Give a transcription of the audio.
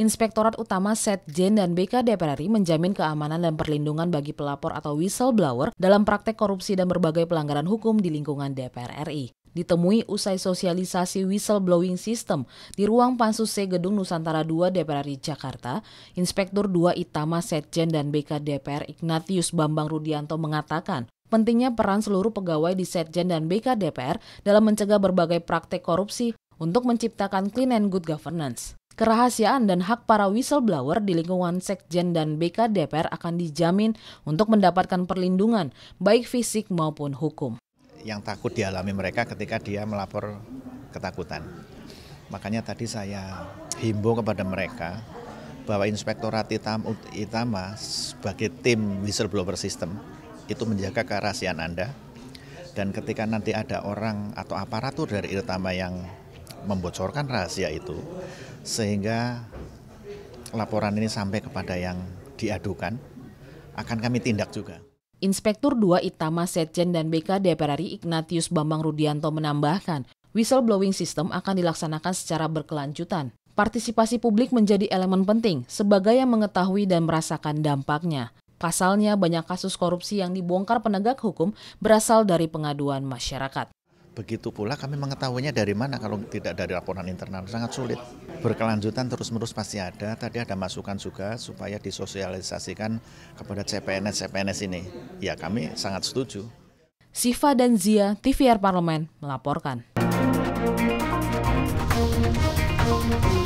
Inspektorat Utama Setjen dan BK DPR RI menjamin keamanan dan perlindungan bagi pelapor atau whistleblower dalam praktek korupsi dan berbagai pelanggaran hukum di lingkungan DPR RI. Ditemui usai sosialisasi whistleblowing system di ruang Pansus C Gedung Nusantara II DPR RI Jakarta, Inspektur II Utama Setjen dan BK DPR Ignatius Bambang Rudianto mengatakan, pentingnya peran seluruh pegawai di Setjen dan BK DPR dalam mencegah berbagai praktek korupsi untuk menciptakan clean and good governance. Kerahasiaan dan hak para whistleblower di lingkungan Sekjen dan BK DPR akan dijamin untuk mendapatkan perlindungan baik fisik maupun hukum. Yang takut dialami mereka ketika dia melapor ketakutan. Makanya tadi saya himbau kepada mereka bahwa Inspektorat Utama sebagai tim whistleblower system itu menjaga kerahasiaan Anda. Dan ketika nanti ada orang atau aparatur dari utama yang membocorkan rahasia itu, sehingga laporan ini sampai kepada yang diadukan, akan kami tindak juga. Inspektur II Utama Setjen dan BK DPR RI Ignatius Bambang Rudianto menambahkan, whistleblowing system akan dilaksanakan secara berkelanjutan. Partisipasi publik menjadi elemen penting sebagai yang mengetahui dan merasakan dampaknya. Pasalnya, banyak kasus korupsi yang dibongkar penegak hukum berasal dari pengaduan masyarakat. Begitu pula kami mengetahuinya dari mana kalau tidak dari laporan internal, sangat sulit. Berkelanjutan terus-menerus pasti ada, tadi ada masukan juga supaya disosialisasikan kepada CPNS-CPNS ini. Ya, kami sangat setuju. Siva dan Zia, TVR Parlemen, melaporkan.